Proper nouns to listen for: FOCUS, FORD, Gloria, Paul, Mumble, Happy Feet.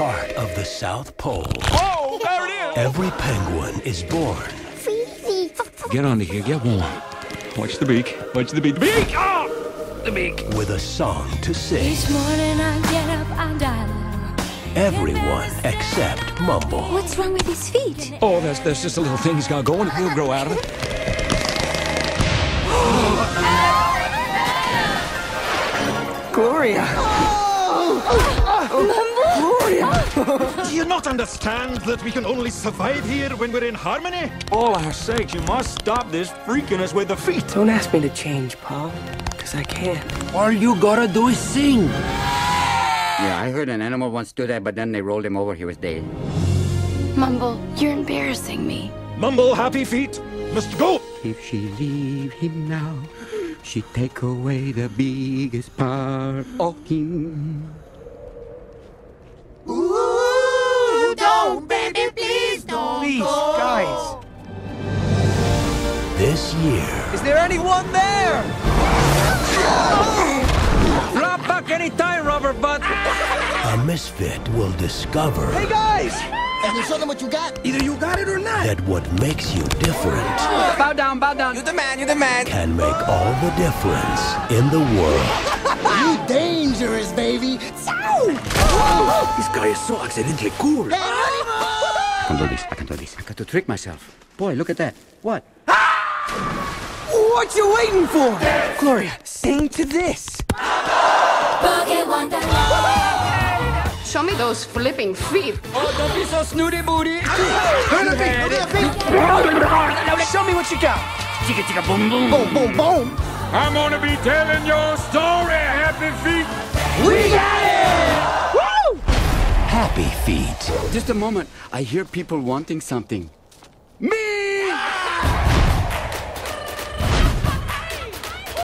heart of the South Pole. Oh, there it is! Every penguin is born. Freezy. Get under here, get warm. Watch the beak. Watch the beak. The beak! Ah! Oh, the beak. With a song to sing. Each morning I get up, I die. Everyone except Mumble. What's wrong with his feet? Oh, that's just a little thing he's got going. He'll grow out of it. Gloria! Oh. Oh. Gloria! Do you not understand that we can only survive here when we're in harmony? All our sakes, you must stop this freakiness with the feet. Don't ask me to change, Paul, because I can't. All you gotta do is sing. Yeah, I heard an animal once do that, but then they rolled him over. He was dead. Mumble, you're embarrassing me. Mumble, Happy Feet must go. If she leave him now, she take away the biggest part of him. Ooh, don't, baby, please don't. Please, go. Guys. This year. Is there anyone there? Drop back any time, rubber butt. A misfit will discover. Hey, guys! Can you show them what you got? Either you got it or not. That what makes you different. Bow down, bow down. You're the man, you're the man. Can make all the difference in the world. You dangerous, baby. Oh, this guy is so accidentally cool. I can do this, I can do this. I got to trick myself. Boy, look at that. What? What you waiting for? This. Gloria, sing to this. Boogie Wonder. Show me those flipping feet. Oh, don't be so snooty booty. Show me what you got. Chicka chicka boom boom. Boom boom boom. I'm gonna be telling your story, Happy Feet. We got it! Woo! Happy Feet. Just a moment. I hear people wanting something. Me!